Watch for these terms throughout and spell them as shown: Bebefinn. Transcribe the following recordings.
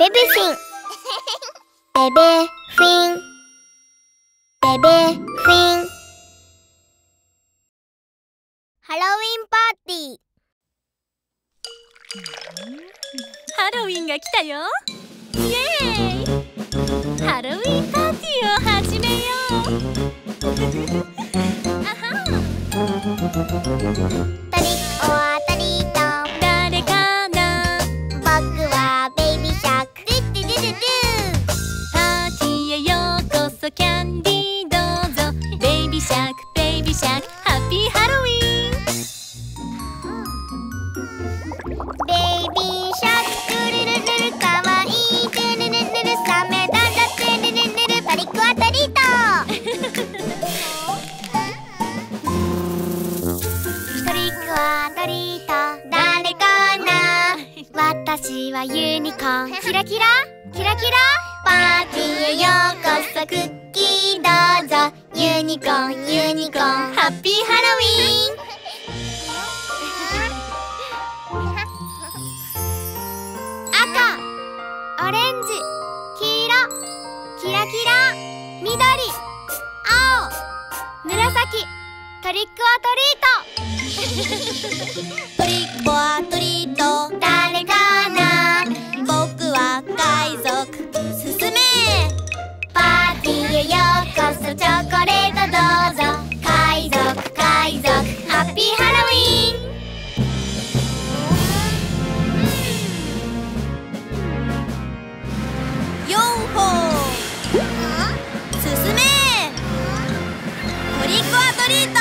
ベベフィンベベフィンベベフィン。ハロウィンパーティー。ハロウィンが来たよ。イエーイ。ハロウィンパーティーを始めよう。あはー。トリックオアトリート。誰かな。僕はベイビーシャーク。ドゥドゥドゥドゥドゥ。パーティーへようこそ、キャンディーどうぞ。ベイビーシャーク、ベイビーシャーク、ハッピーハロウィン。私はユニコーン、キラキラキラキラ。パーティーへようこそ、クッキーどうぞ。ユニコーンユニコーン、ハッピーハロウィーン。赤、オレンジ、黄色、キラキラ、緑、青、紫。トリックオアトリート。トリックオアトリート。誰かな。僕は海賊。進め。パーティーへようこそ、チョコレートどうぞ。海賊海賊、ハッピーハロウィーン。トリート。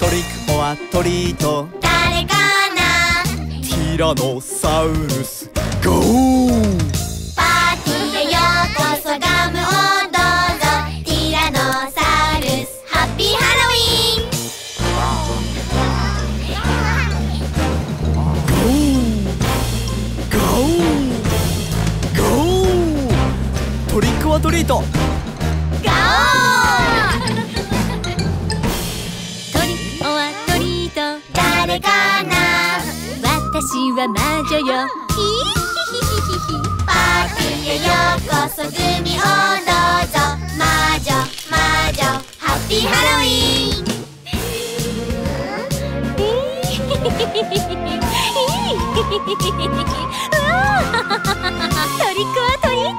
トリックオアトリート。誰かな。ティラノサウルス、ゴー。パーティーへようこそ、ガムをどうぞ。ティラノサウルス、ハッピーハロウィーン。ゴーゴー。トリックオアトリート。ガオー。トリックオアトリート。誰かな。私は魔女よ。ヒヒヒヒヒ。パーティーへようこそ、グミをどうぞ。魔女魔女、ハッピーハロウィーン。トリックオアトリート。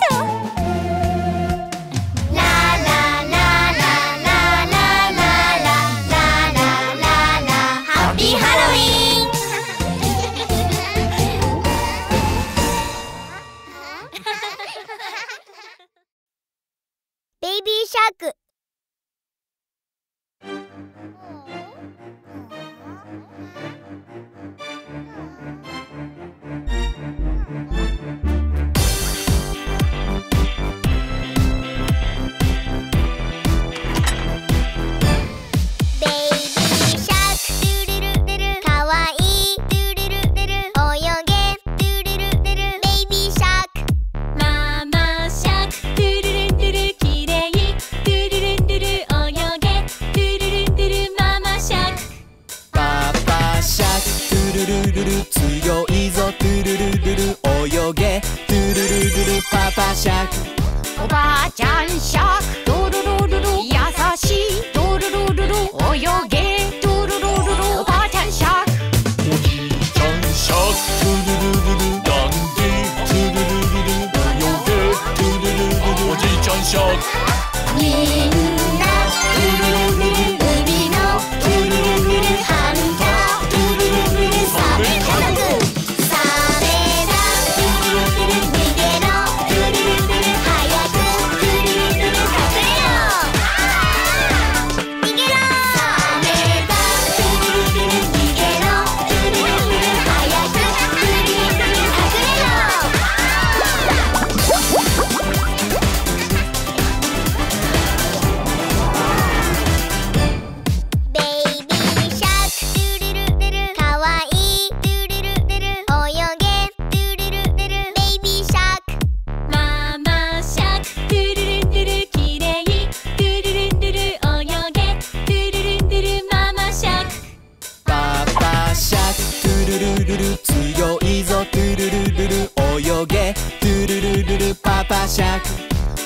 ルルル強いぞトゥルルルル泳げトゥルルルルパパシャーク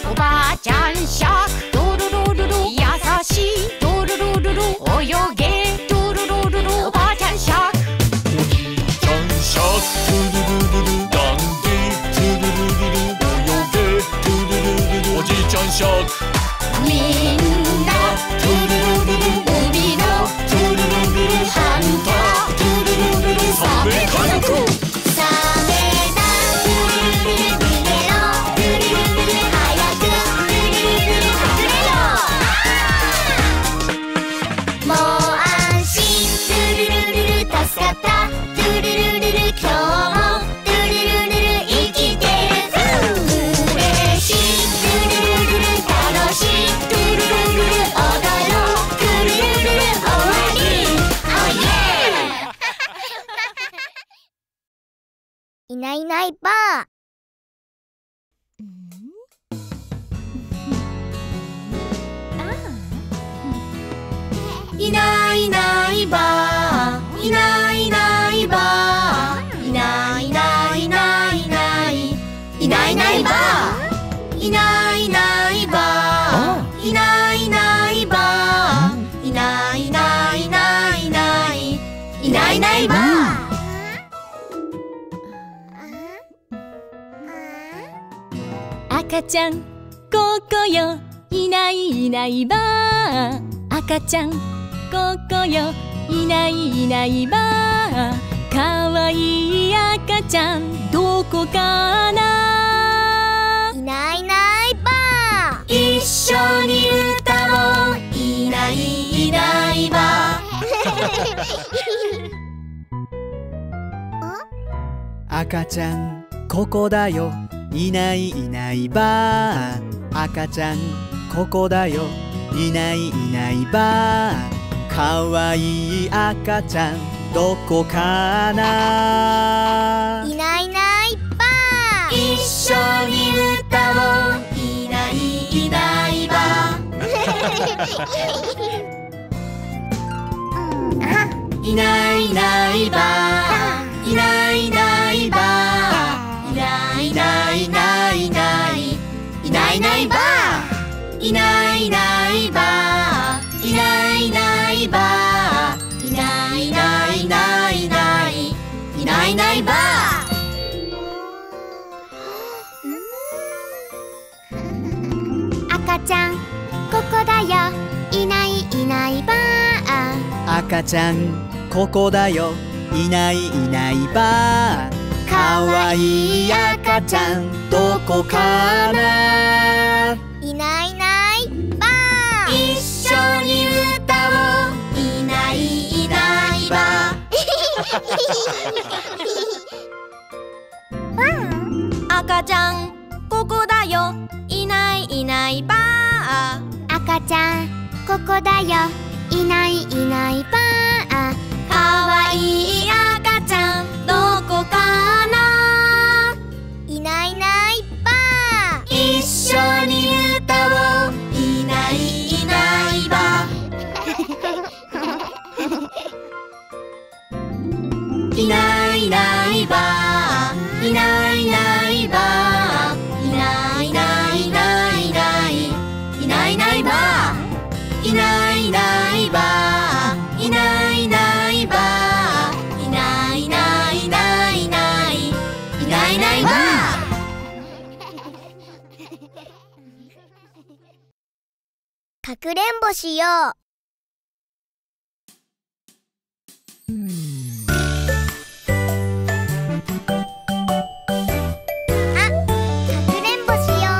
おばあちゃんシャークトゥルルルル優しいトゥルルルル泳げトゥルルルルおばあちゃんシャークおじいちゃんシャークトゥルルルルダンディトゥルルルル泳げトゥルルルルおじいちゃんシャークみんなトゥルルルル海のトゥルルルルハンターサメ家族サメだブルブルブル逃げろブルブルブル早くブルブルブル隠れろもう安心ブルブルブル助かったブルブルブル今日もブルブルブル生きてるぞ嬉しいブルブルブル楽しいブルブルブル踊ろうブルブルブル終わりおいえいないいないばあ。いないいないばあ。いないいないばあ。いないいないいないいない。いないいないばあ。いないいないばあ。いないいないばあ。いないいないいないいない。いないいないばあ。赤ちゃんここよいないいないばあ赤ちゃんここよいないいないばあかわいい赤ちゃんどこかないないいないばあ一緒に歌おういないいないばあ赤ちゃんここだよいないいないばあ赤ちゃんここだよいないいないばあかわいい赤ちゃんどこかないないいないばあ一緒に歌おういないいないばあいないいないばあいないいないばあいないいないいないいないいないばあいないいないばあいないいないばあいないいないいないいないいないいないばあ赤ちゃんここだよいないいないばあ赤ちゃんここだよいないいないばあかわいい赤ちゃんどこかないないいないばあ一緒に歌おういないいないばあ赤ちゃんここだよいないいないばあ赤ちゃんここだよいないいないばあかわいい赤ちゃんどこかいないいないばあ一緒に歌おういないいないばあいないいないばあいないいないばあいないいないいないいないいないいないばあいないいないばあいないいないばあいないいないいないいないいないいないばあかくれんぼしよう。あ、かくれんぼしよう。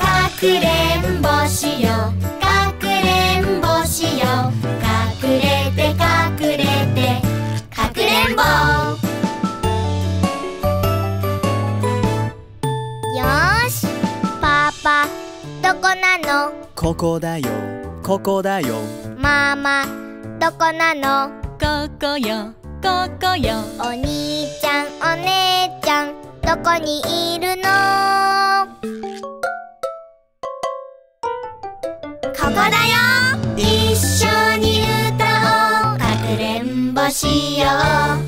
かくれんぼしよう。かくれんぼしよう。隠れて隠れてかくれんぼ。よし。パパどこなのここだよここだよママどこなのここよここよお兄ちゃんお姉ちゃんどこにいるのここだよ一緒に歌おうかくれんぼうしよう」「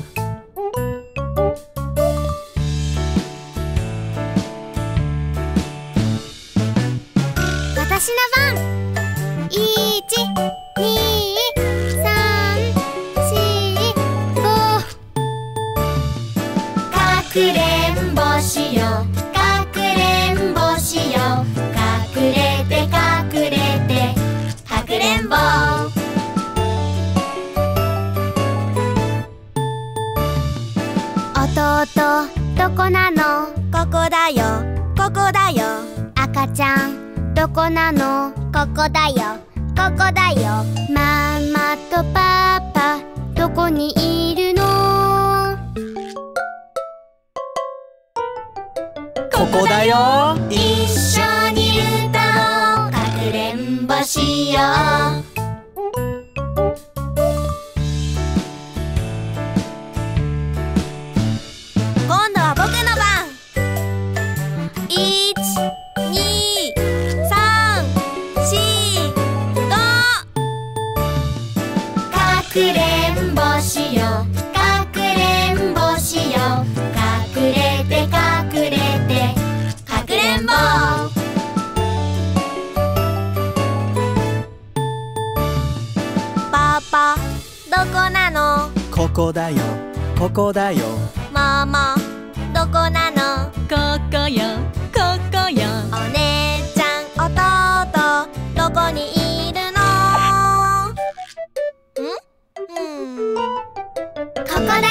わたしの番」「1、2、3、4、5」「かくれんぼしよう」「かくれんぼしよう」「かくれてかくれてかくれんぼ」「弟どこなのここだよここだよ」「赤ちゃんどこなのここだよここだよ」「ママとパパどこにいるの」「ここだよ」「いっしょにうたおう」「かくれんぼしよう」かくれんぼしようかくれんぼしようかくれてかくれてかくれんぼパパどこなのここだよここだよママどこなのここよここよお姉ちゃん弟どこにいるのここだよ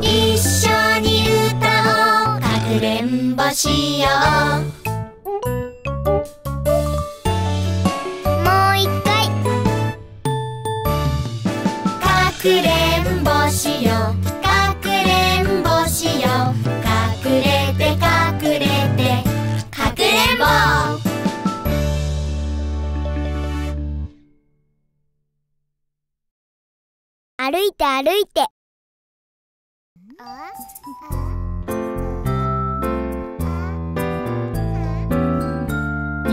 一緒に歌おうかくれんぼしようもう一回かくれんぼしようかくれんぼしようかくれてかくれてかくれんぼ歩いて歩いて「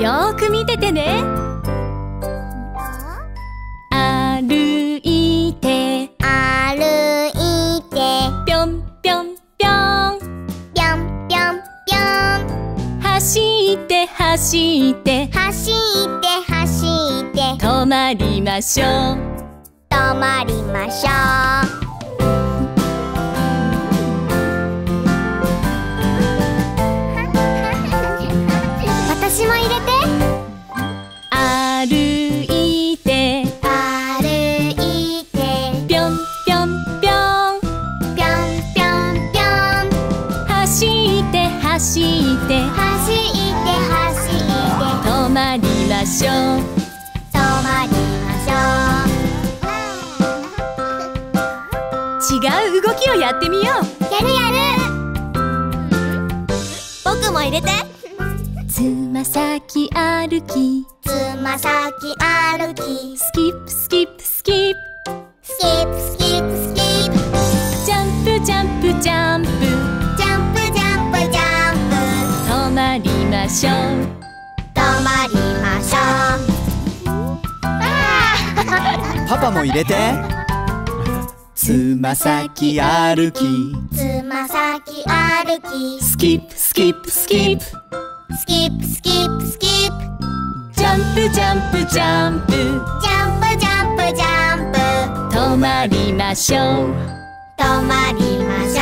よく見ててね」「歩いて」「ぴょんぴょんぴょん」「ぴょんぴょんぴょん」「走って走って」「走って走って」「止まりましょう」「止まりましょう」私も入れて歩いてぴょんぴょんぴょんぴょんぴょんぴょん走って走って走って走って止まりましょう止まりましょう違う動きをやってみようやるやる僕も入れてつま先歩きスキップスキップスキップスキップスキップスキップジャンプジャンプジャンプジャンプジャンプジャンプ止まりましょう止まりましょうパパも入れてつま先歩きつま先歩きスキップスキップスキップスキップスキップスキップジャンプジャンプジャンプジャンプジャンプジャンプ止まりましょう止まりましょ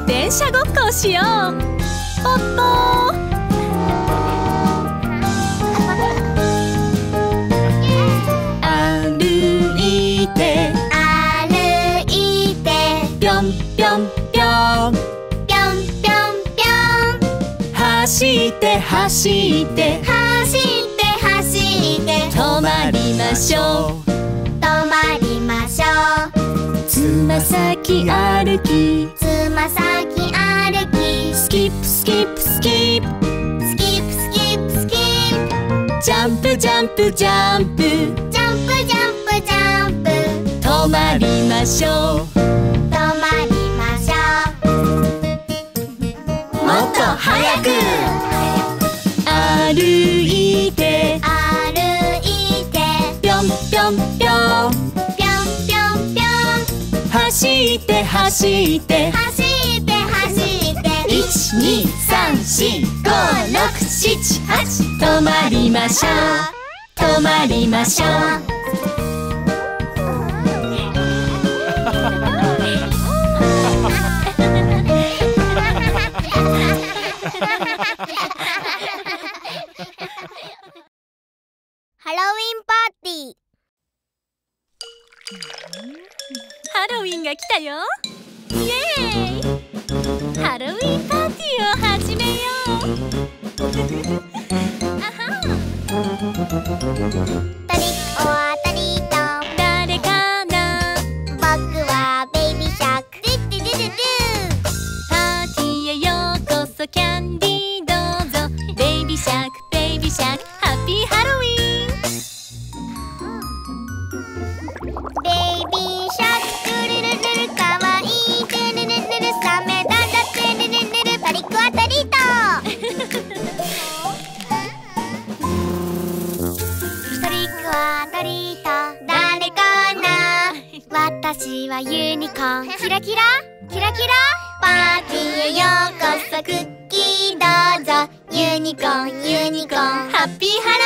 う電車ごっこをしようポッポー歩いてぴょんぴょんぴょん走って走って走って走って止まりましょう止まりましょうつま先歩きつま先歩きスキップスキップスキップスキップスキップスキップジャンプジャンプジャンプジャンプジャンプジャンプ止まりましょうもっと早く歩いてぴょんぴょんぴょんぴょんぴょんぴょん走って走って走って走って1、2、3、4、5、6、7、8止まりましょう止まりましょうハロウィンパーティー。ハロウィンが来たよ。イエーイ。ハロウィンパーティーを始めよう。あはん。トリックオアトリート。誰かな。僕はベイビーシャーク。ドゥドゥドゥドゥ。パーティーへようこそキャンディーどうぞ。ベイビーシャーク、ベイビーシャーク、ハッピーハロウィン。私はユニコーンキラキラキラキラパーティーへようこそクッキーどうぞユニコーンユニコーンハッピーハロ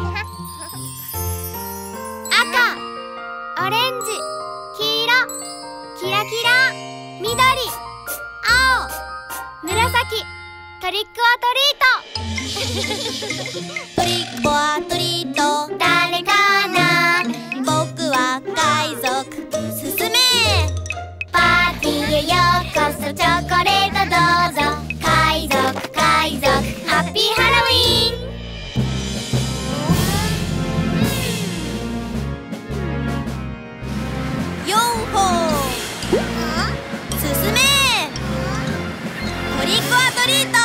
ウィーン赤オレンジ黄色キラキラ緑青紫トリックオアトリートトリックオアトリート誰かな僕は海賊進めパーティーへようこそチョコレートどうぞ海賊海賊ハッピーハロウィーン4歩進めトリックオアトリート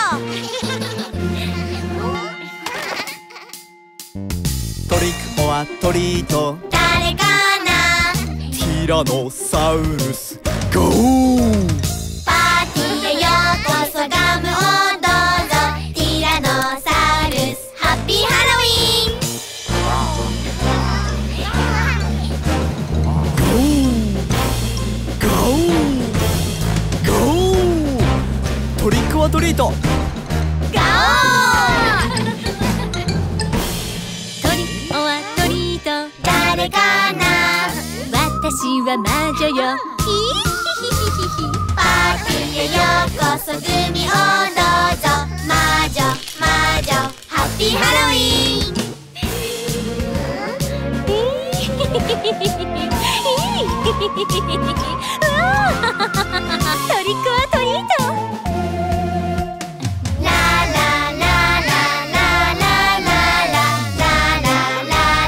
トリックオアトリート誰かなティラノサウルスゴーパーティーへようこそガムをどうぞティラノサウルスハッピーハロウィーントリックオアトリートガオートリックオアトリート誰かな私は魔女よヒヒヒヒヒパーティーへようこそグミをどうぞ魔女魔女ハッピーハロウィーントリックオアトリートコンコ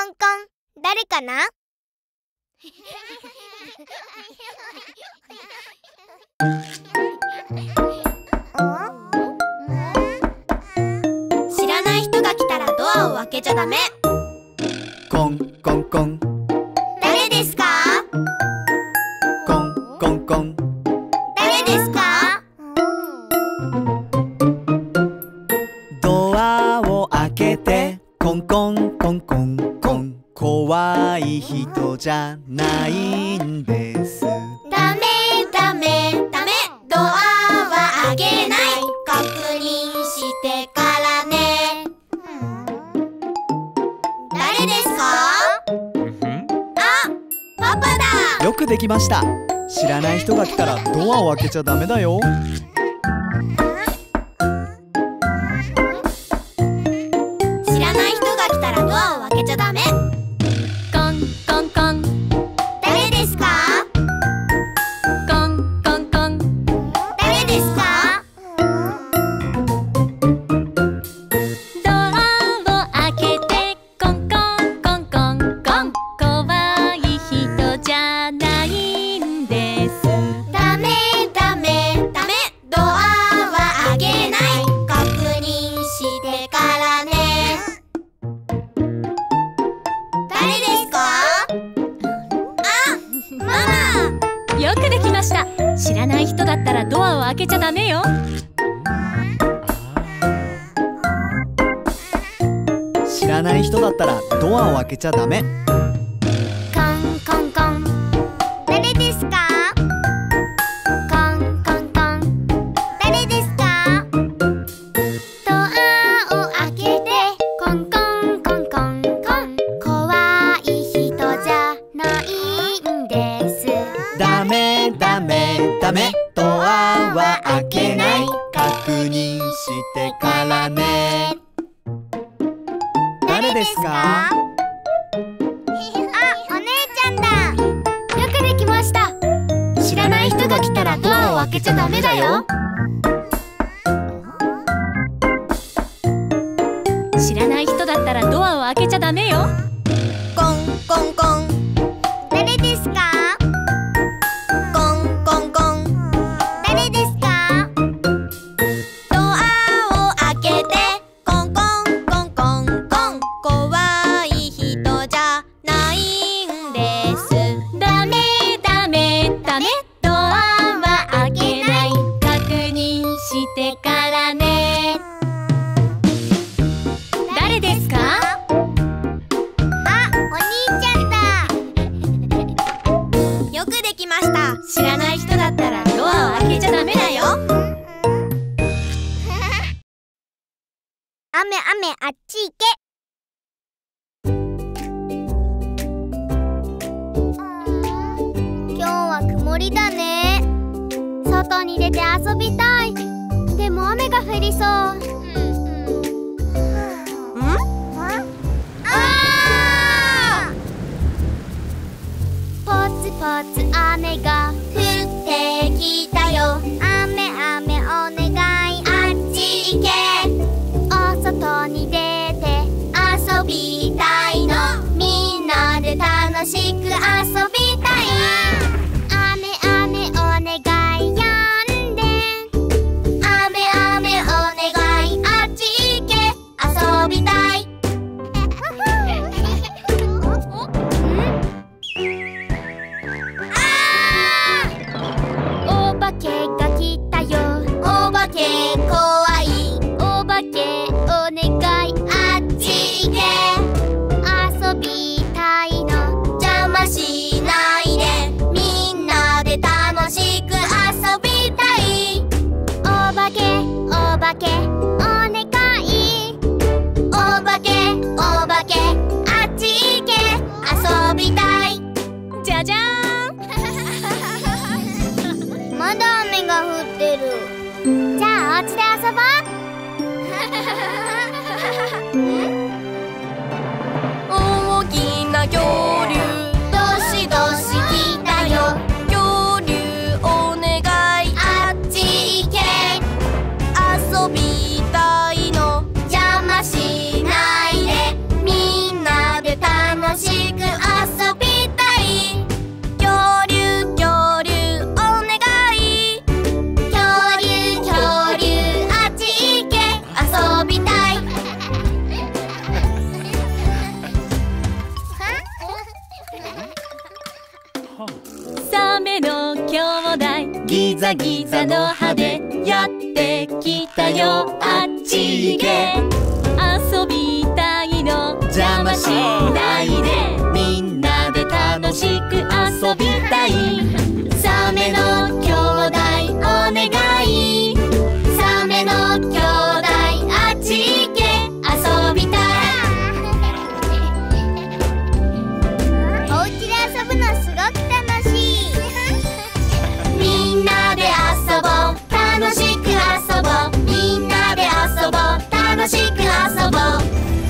ンコン誰かな知らない人が来たらドアを開けちゃダメコンコンコン誰ですかコンコンコン誰ですかドアを開けてコンコンコンコンコン怖い人じゃないんですダメダメダメドアは開けない確認してからね誰ですかあ、パパだよくできました知らない人が来たらドアを開けちゃダメだよドくできました。知らない人だったらドアを開けちゃダメよ。知らない人だったらドアを開けちゃダメ。ドアは開けない。確認してからね。誰ですか？あ、お姉ちゃんだ。よくできました。知らない人が来たらドアを開けちゃダメだよ。知らない人だったらドアを開けちゃダメよ。コンコンコン。誰ですか？知らない人だったらドアを開けちゃダメだよ。雨雨あっち行け。今日は曇りだね。外に出て遊びたい。でも雨が降りそう。ポツポツ雨が降ってきたよ。雨雨お願いあっち行け。お外に出て遊びたいの。みんなで楽しく遊びたい。雨雨お願いやんで。雨雨お願いあっち行け。遊びたい。お家で遊ぼう。大きな恐竜どしどし来たよ。恐竜お願いあっち行け。遊びたいの邪魔しないで。みんなで楽しく遊びたい。恐竜恐竜お願い。恐竜恐竜ギザギザの歯でやってきたよ。あっち行け。遊びたいの邪魔しないで。みんなで楽しく遊びたい。サメの兄弟お願い。サメの兄弟あっち行け。遊びたい。おうちで遊ぶのすごく楽しい。みんなで遊ぼう、楽しく遊ぼう。みんなで遊ぼう、楽しく遊ぼう。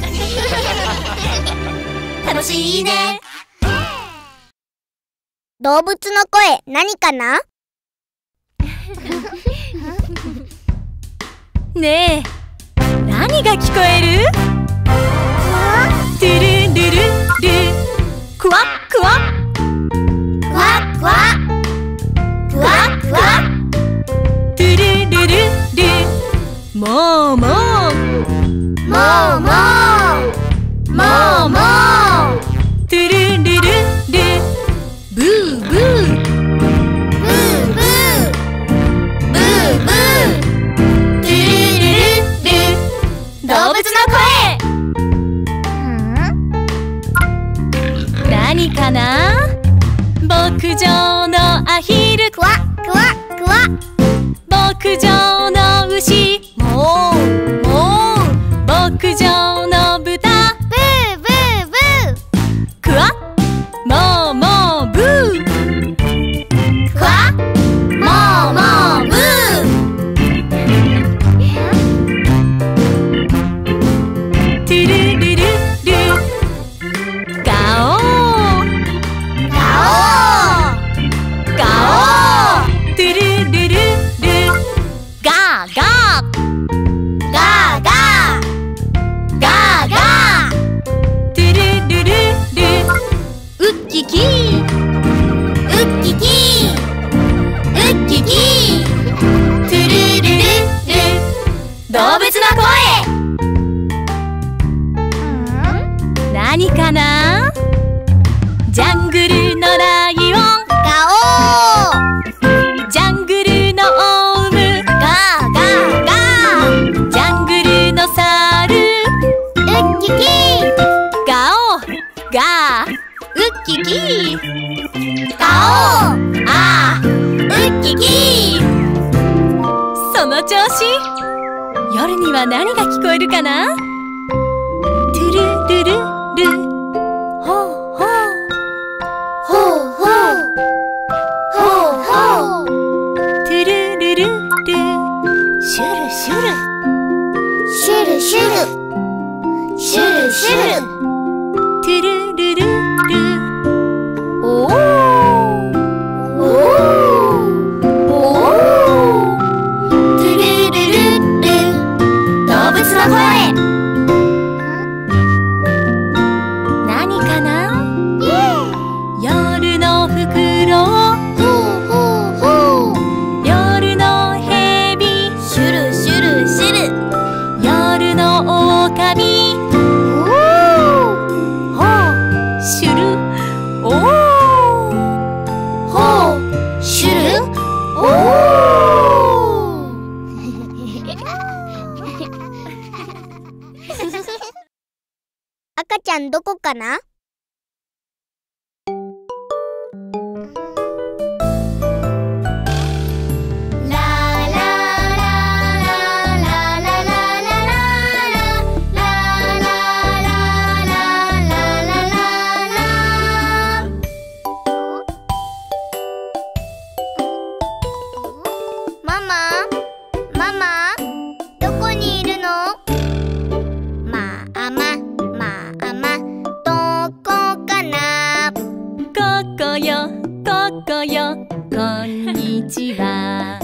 楽しいね。動物の声、何かな？ねえ、何が聞こえる？ドゥルルルル、クワックワッ、クワックワッ。ふわふわトゥルルルル、もうもうもうもうもうもうトゥルルルル、ブーブーブーしい。夜には何が聞こえるかな。トゥルルルル、ほうほうほうほうほうほう、トゥルルルル、シュルシュルシュルシュルシュルシュル、トゥルルルル、おお。赤ちゃんどこかな？こんにちは。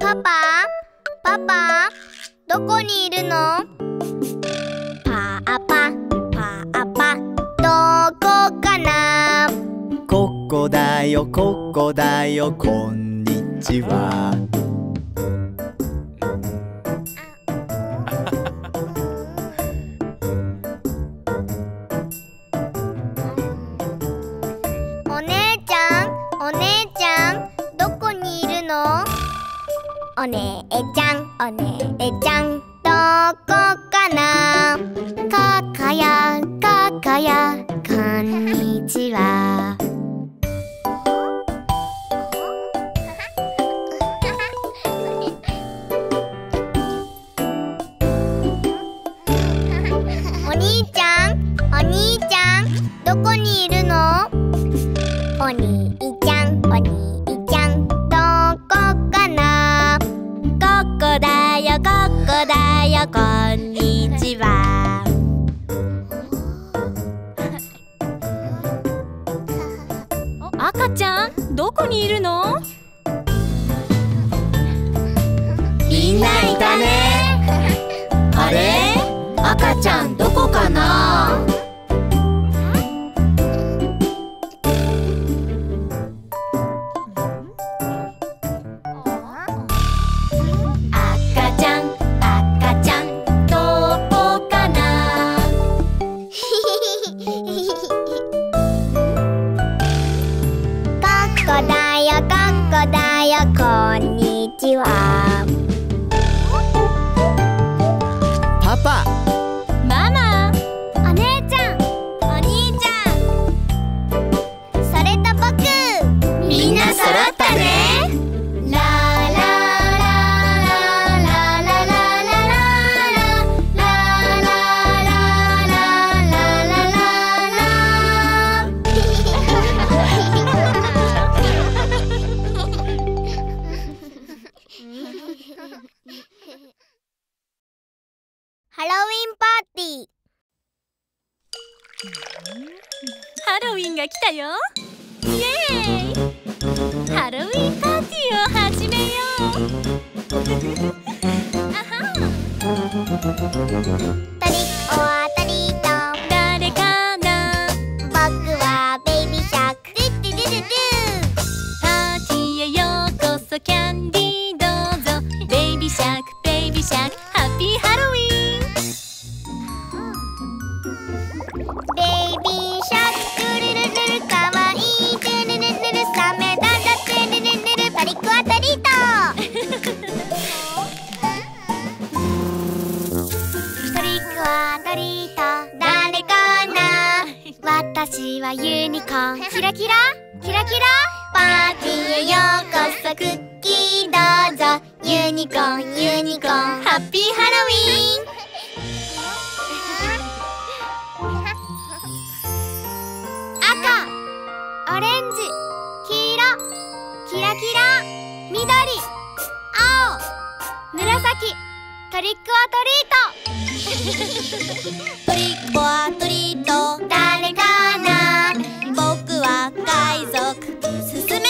パパ、パパ、どこにいるの？パーパ、パーパ、どこかな？ここだよ、ここだよ、こんにちは。おねえちゃん、おねえちゃん、どこかな？かかや、かかや、こんにちは。お兄ちゃん、お兄ちゃん、どこにいるの？お兄ちゃん、お兄ちゃん、こんにちは。赤ちゃんどこにいるの？みんないたね。あれ、赤ちゃんどこかな？ハロウィンパーティー。ハロウィンが来たよ。イエーイ。ハロウィンパーティーを始めよう。あはー。トリックオアトリート。誰かな。僕はベイビーシャーク。ドゥドゥドゥドゥ。パーティーへようこそ、キャンディーどうぞ。ベイビーシャーク、ベイビーシャーク、ハッピーハロウィン。トリックオアトリート。誰か私はユニコーン」「キラキラキラキラ」「パーティーへようこそクッキーどうぞ」「ユニコーンユニコーンハッピーハロウィーン」赤、オレンジ、黄色、キラキラ、緑、青、紫、トリックオアトリートトリックオアトリート誰かな僕は海賊すすめ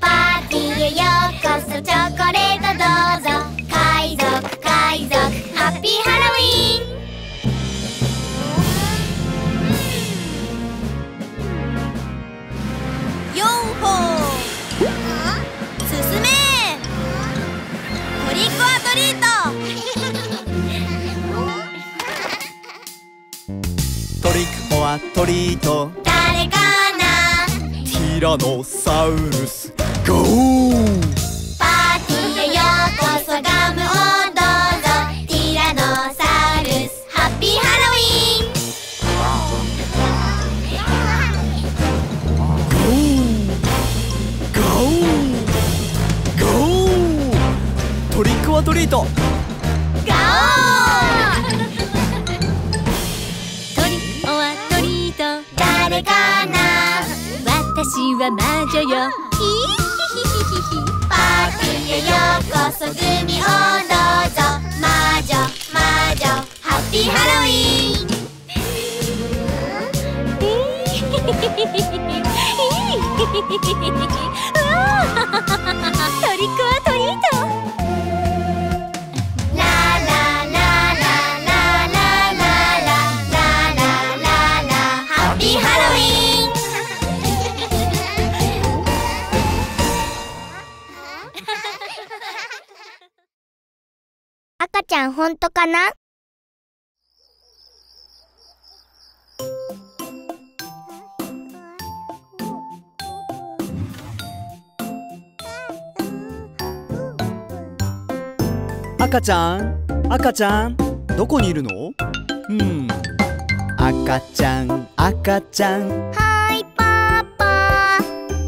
パーティーへようこそチョコレートどうぞ海賊海賊ハッピーハロウィーンヨッホーすすめトリックオアトリートトリックオアトリート誰かなティラノサウルスゴーパーティーへようこそガムをどうぞティラノサウルスハッピーハロウィーントリックオアトリート誰かな私は魔女よパーティーへようこそグミをどうぞ魔女魔女ハッピーハロウィーントリックオアトリート赤ちゃんほんとかな？赤ちゃん赤ちゃんどこにいるの？うん赤ちゃん赤ちゃんはいパパ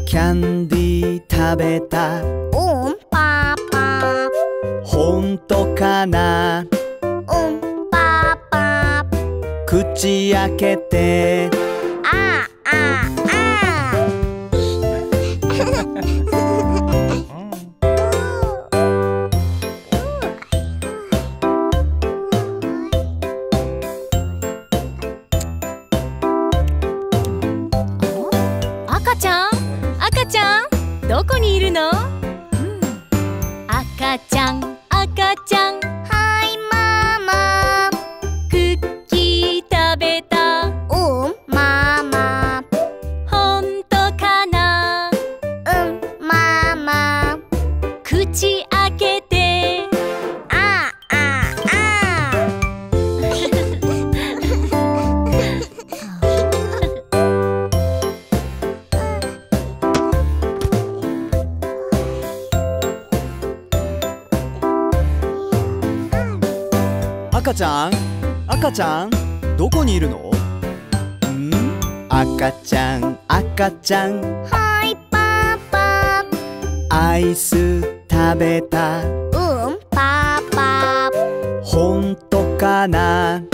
キャンディー食べたうんパパほんとかなうんパパ口開けてあああ赤ちゃん赤ちゃんどこにいるの、うん、赤ちゃん赤ちゃんはいママクッキー食べたうんママほんとかなうんママ口開けてあああ赤ちゃん赤ちゃんどこにいるの？ん？赤ちゃん赤ちゃんはいパパアイス食べたうんパパほんとかなうん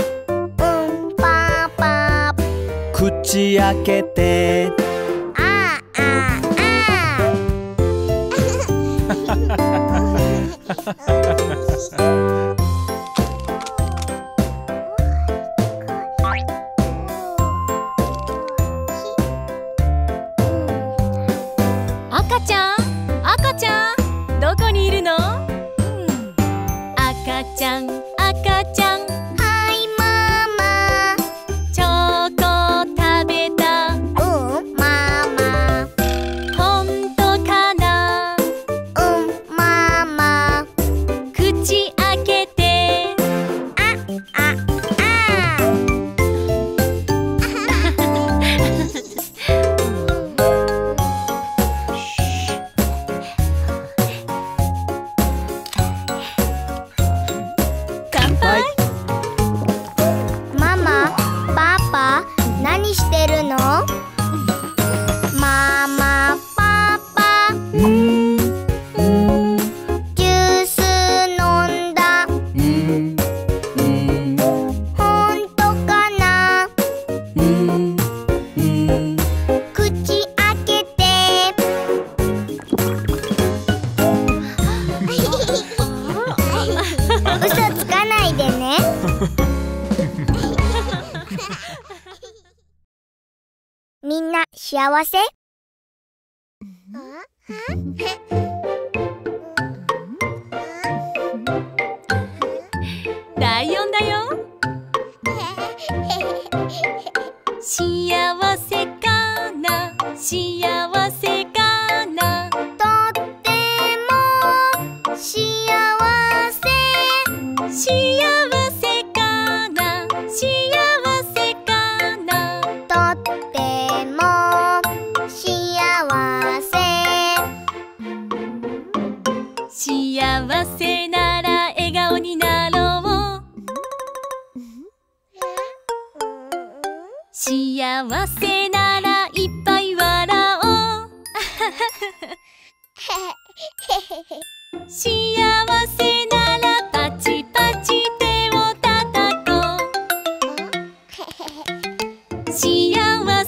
パパ口開けてああああ赤ちゃん赤ちゃんどこにいるの、うん、赤ちゃん赤ちゃんはいママチョコ食べたうんママほんとかなうんママ口開けてあああ乾杯！みんな幸せ？第4だよ。幸せかな幸せかな、とっても幸せ、幸せかな幸せかな、とっても幸せ、幸せなら笑顔になろう、幸せならいっぱい笑おう幸せならパチパチ手を叩こう幸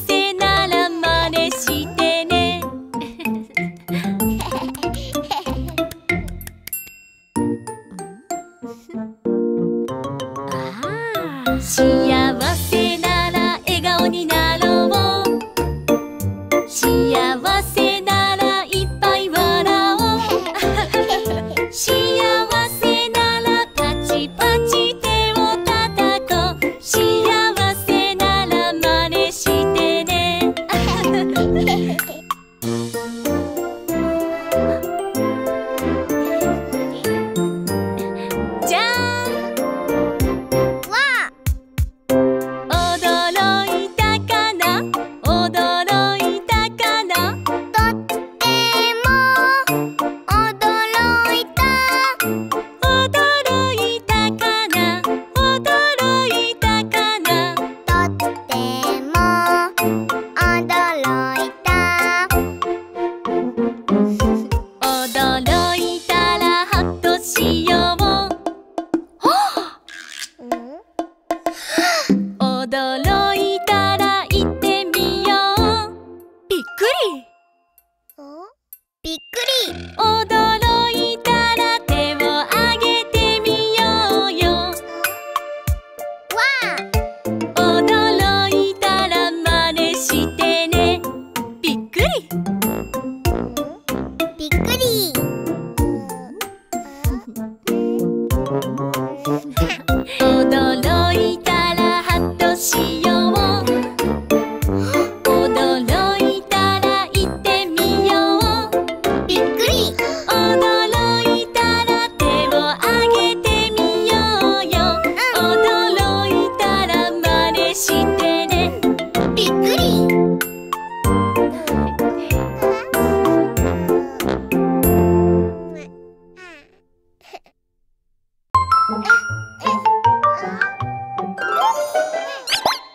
せなら真似してねあ、幸せ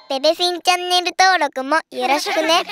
ベベフィンチャンネル登録もよろしくね